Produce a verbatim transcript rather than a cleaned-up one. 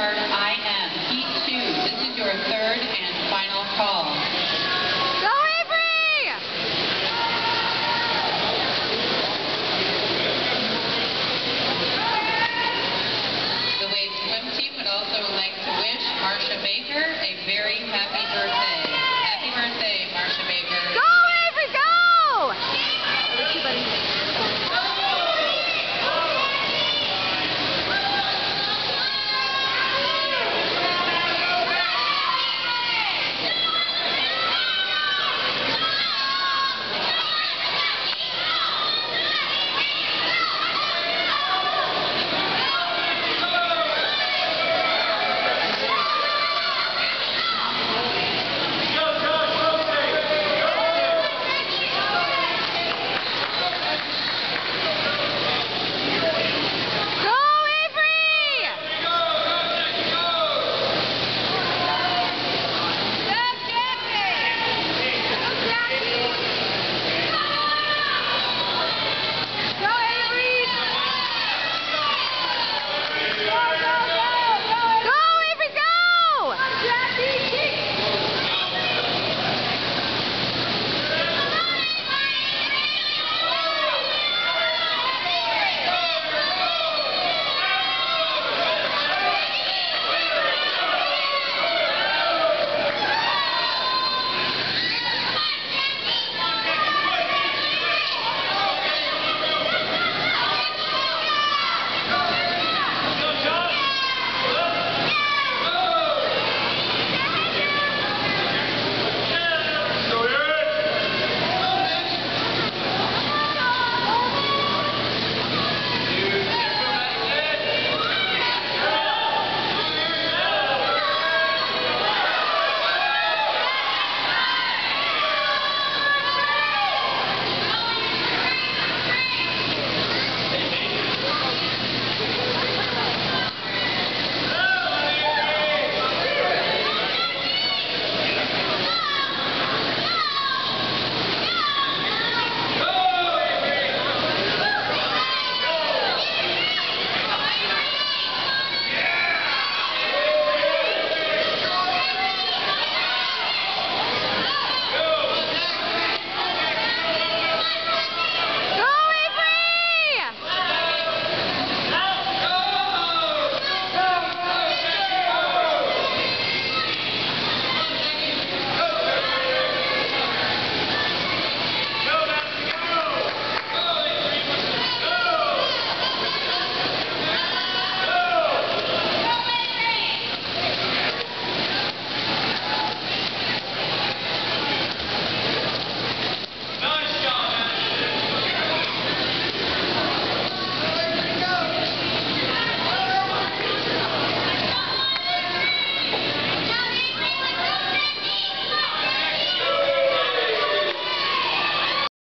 start.